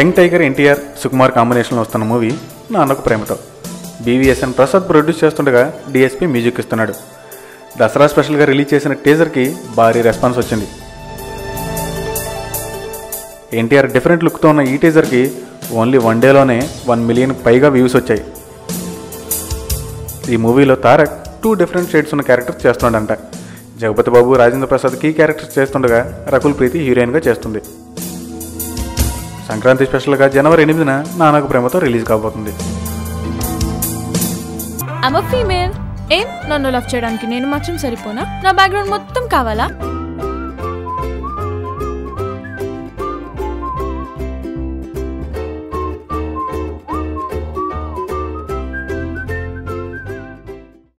Young tiger NTR Sukumar కాంబినేషన్లో వస్తున్న movie Nannaku Prematho. BVSN Prasad produce చేస్తుండగా DSP మ్యూజిక్ ఇస్తున్నాడు. దసరా స్పెషల్గా రిలీజ్ చేసిన టీజర్కి భారీ రెస్పాన్స్ వచ్చింది. ఎన్టీఆర్ డిఫరెంట్ లుక్తో ఉన్న ఈ టీజర్కి ఓన్లీ వన్ డేలోనే 1 మిలియన్ పైగా వ్యూస్ వచ్చాయి. ఈ మూవీలో తారక్ 2 డిఫరెంట్ షేడ్స్ ఉన్న క్యారెక్టర్స్ చేస్తున్నాడంట. జగపతి బాబు, రాజేంద్ర ప్రసాద్ కీ క్యారెక్టర్స్ చేస్తుండగా రకుల్ ప్రీతి హీరోయిన్గా చేస్తుంది. సంక్రాంతి స్పెషల్గా జనవరి 8న నాన్నకు ప్రేమతో రిలీజ్ కాబోతుంది. I'm a female. ఏం నన్ను లవ్ చేయడానికి నేను మాత్రం సరిపోనా? నా బ్యాక్గ్రౌండ్ మొత్తం కావాలా?